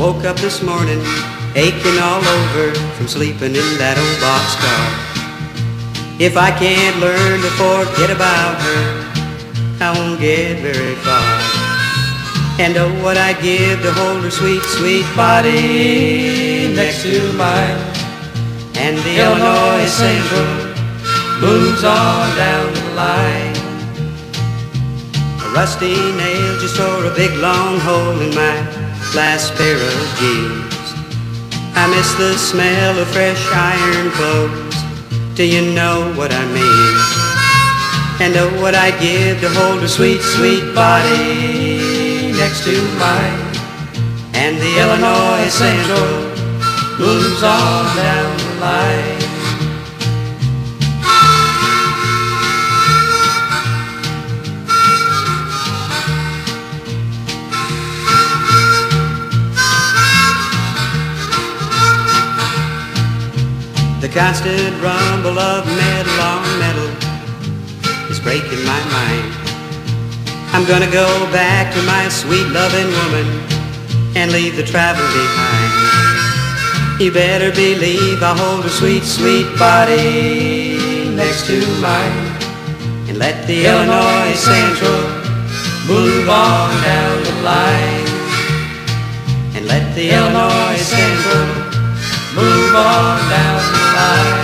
woke up this morning aching all over from sleeping in that old boxcar. If I can't learn to forget about her, I won't get very far. And oh, what I'd give to hold her sweet, sweet body next to mine. And the Illinois Central moves on down the line. A rusty nail just tore a big long hole in my last pair of jeans. I miss the smell of fresh iron clothes. Do you know what I mean? And oh, what I'd give to hold her sweet, sweet body next to mine. And the Illinois Central moves on down the line. The constant rumble of metal on metal is breaking my mind. I'm gonna go back to my sweet loving woman and leave the travel behind. You better believe I'll hold her sweet, sweet body next to mine. And let the Illinois Central move on down the line. And let the Illinois Central move on down the line.